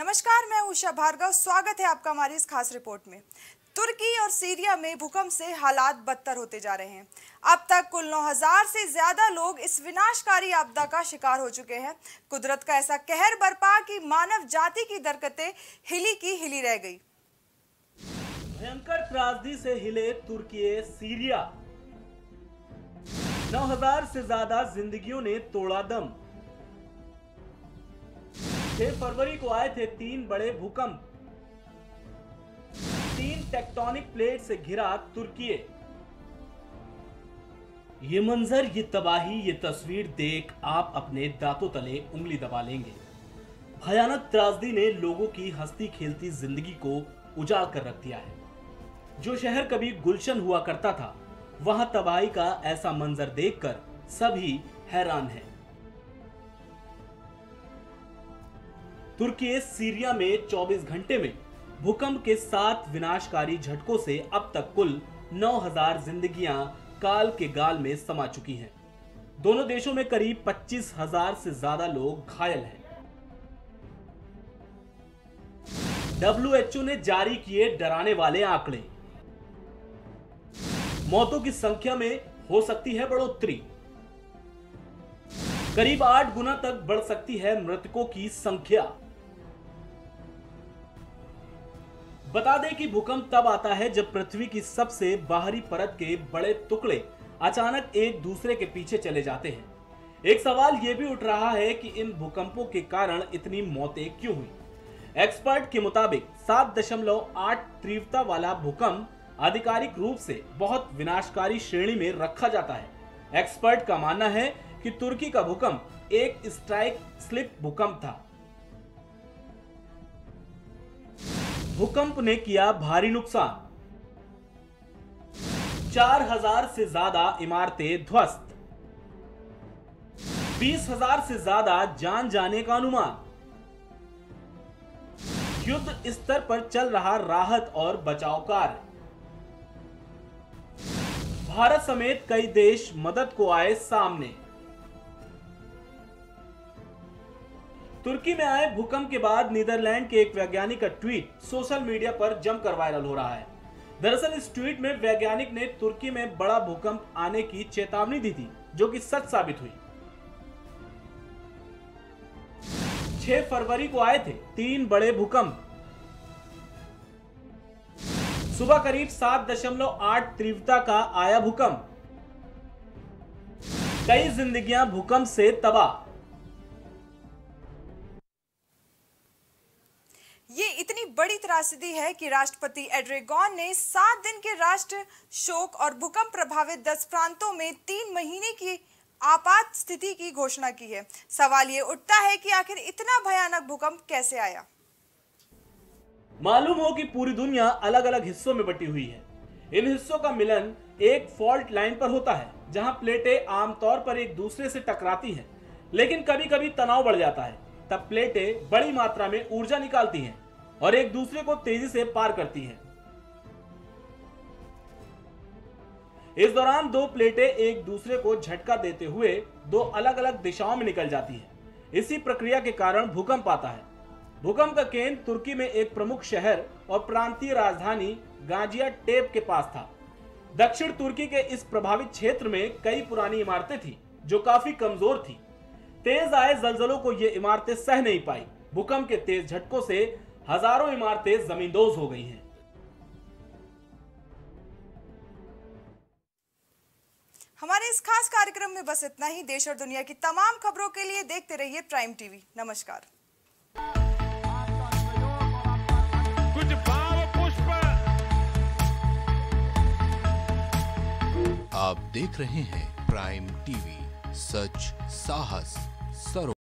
नमस्कार, मैं उषा भार्गव। स्वागत है आपका हमारी इस खास रिपोर्ट में। तुर्की और सीरिया में भूकंप से हालात बदतर होते जा रहे हैं। अब तक कुल 9000 से ज्यादा लोग इस विनाशकारी आपदा का शिकार हो चुके हैं। कुदरत का ऐसा कहर बरपा कि मानव जाति की दरकतें हिली की हिली रह गई। भयंकर त्रासदी से हिले तुर्की सीरिया, 9000 से ज्यादा जिंदगियों ने तोड़ा दम। 6 फरवरी को आए थे 3 बड़े भूकंप। 3 टेक्टोनिक प्लेट से घिरा तुर्की। ये मंजर, ये तबाही, ये तस्वीर देख आप अपने दांतों तले उंगली दबा लेंगे। भयानक त्रासदी ने लोगों की हंसती खेलती जिंदगी को उजाड़ कर रख दिया है। जो शहर कभी गुलशन हुआ करता था, वहां तबाही का ऐसा मंजर देखकर सभी हैरान हैं। तुर्की सीरिया में 24 घंटे में भूकंप के 7 विनाशकारी झटकों से अब तक कुल 9000 जिंदगियां काल के गाल में समा चुकी हैं। दोनों देशों में करीब 25000 से ज्यादा लोग घायल हैं। WHO ने जारी किए डराने वाले आंकड़े। मौतों की संख्या में हो सकती है बढ़ोतरी। करीब 8 गुना तक बढ़ सकती है मृतकों की संख्या। बता दें कि भूकंप तब आता है जब पृथ्वी की सबसे बाहरी परत के बड़े टुकड़े अचानक एक दूसरे के पीछे चले जाते हैं। एक सवाल यह भी उठ रहा है कि इन भूकंपों के कारण इतनी मौतें क्यों हुई। एक्सपर्ट के मुताबिक 7.8 तीव्रता वाला भूकंप आधिकारिक रूप से बहुत विनाशकारी श्रेणी में रखा जाता है। एक्सपर्ट का मानना है कि तुर्की का भूकंप एक स्ट्राइक स्लिप भूकंप था। भूकंप ने किया भारी नुकसान। 4000 से ज्यादा इमारतें ध्वस्त, 20000 से ज्यादा जान जाने का अनुमान। युद्ध स्तर पर चल रहा राहत और बचाव कार्य। भारत समेत कई देश मदद को आए सामने। तुर्की में आए भूकंप के बाद नीदरलैंड के एक वैज्ञानिक का ट्वीट सोशल मीडिया पर जमकर वायरल हो रहा है। दरअसल इस ट्वीट में वैज्ञानिक ने तुर्की में बड़ा भूकंप आने की चेतावनी दी थी, जो कि सच साबित हुई। 6 फरवरी को आए थे 3 बड़े भूकंप। सुबह करीब 7.8 तीव्रता का आया भूकंप। कई जिंदगियां भूकंप से तबाह। ये इतनी बड़ी त्रासदी है कि राष्ट्रपति एर्दोगन ने 7 दिन के राष्ट्र शोक और भूकंप प्रभावित 10 प्रांतों में 3 महीने की आपात स्थिति की घोषणा की है। सवाल ये उठता है कि आखिर इतना भयानक भूकंप कैसे आया। मालूम हो कि पूरी दुनिया अलग अलग हिस्सों में बटी हुई है। इन हिस्सों का मिलन एक फॉल्ट लाइन पर होता है, जहाँ प्लेटें आमतौर पर एक दूसरे से टकराती है, लेकिन कभी कभी तनाव बढ़ जाता है। तब प्लेटें बड़ी मात्रा में ऊर्जा निकालती हैं और एक दूसरे को तेजी से पार करती हैं। इस दौरान 2 प्लेटें एक दूसरे को झटका देते हुए 2 अलग-अलग दिशाओं में निकल जाती हैं। इसी प्रक्रिया के कारण भूकंप आता है। भूकंप का केंद्र तुर्की में एक प्रमुख शहर और प्रांतीय राजधानी गाजिया टेप के पास था। दक्षिण तुर्की के इस प्रभावित क्षेत्र में कई पुरानी इमारतें थी जो काफी कमजोर थी। तेज आए जलजलों को ये इमारतें सह नहीं पाई। भूकंप के तेज झटकों से हजारों इमारतें जमींदोज हो गई हैं। हमारे इस खास कार्यक्रम में बस इतना ही। देश और दुनिया की तमाम खबरों के लिए देखते रहिए प्राइम टीवी। नमस्कार। कुछ भाव पुष्प आप देख रहे हैं प्राइम टीवी, सच साहस सरो।